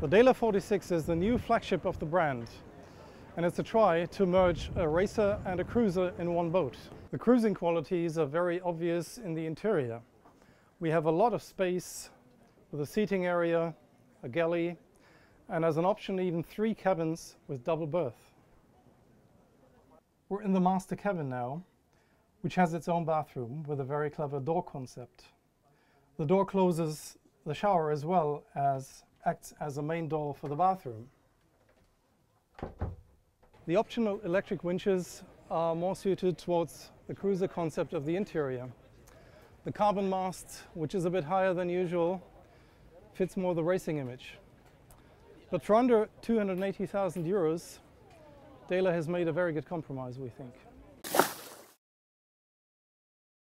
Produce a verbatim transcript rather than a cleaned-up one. The Dehler forty-six is the new flagship of the brand, and it's a try to merge a racer and a cruiser in one boat. The cruising qualities are very obvious in the interior. We have a lot of space with a seating area, a galley, and as an option even three cabins with double berth. We're in the master cabin now, which has its own bathroom with a very clever door concept. The door closes the shower as well as acts as a main door for the bathroom. The optional electric winches are more suited towards the cruiser concept of the interior. The carbon mast, which is a bit higher than usual, fits more the racing image. But for under two hundred eighty thousand euros, Dehler has made a very good compromise, we think.